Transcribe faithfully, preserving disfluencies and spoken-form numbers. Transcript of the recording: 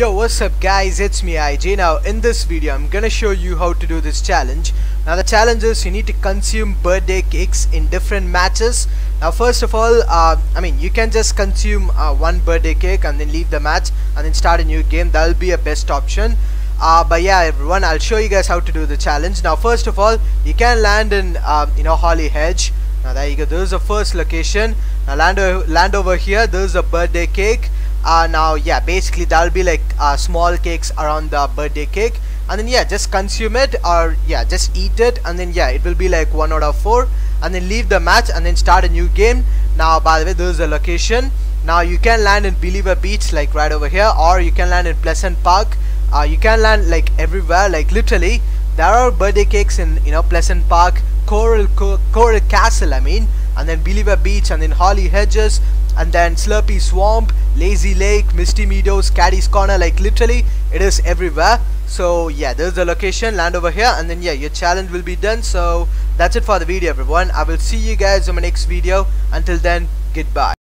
Yo, what's up guys, it's me I J. Now in this video I'm gonna show you how to do this challenge. Now the challenge is you need to consume birthday cakes in different matches. Now first of all, uh, I mean you can just consume uh, one birthday cake and then leave the match and then start a new game. That will be a best option. Uh, but yeah everyone, I'll show you guys how to do the challenge. Now first of all, you can land in uh, you know, Holly Hedge. Now there you go, this is the first location. Now land, land over here, this is a birthday cake. Uh, now yeah, basically that'll be like uh, small cakes around the birthday cake, and then yeah, just consume it, or yeah, just eat it, and then yeah, it will be like one out of four, and then leave the match and then start a new game. Now by the way, this is the location. Now you can land in Believer Beach, like right over here, or you can land in Pleasant Park. Uh, you can land like everywhere, like literally there are birthday cakes in, you know, Pleasant Park, Coral Co Coral Castle I mean, and then Believer Beach, and then Holly Hedges, and then Slurpee Swamp, Lazy Lake, Misty Meadows, Caddy's Corner, like literally it is everywhere. So yeah, there's the location, land over here, and then yeah, your challenge will be done. So that's it for the video everyone. I will see you guys in my next video. Until then, goodbye.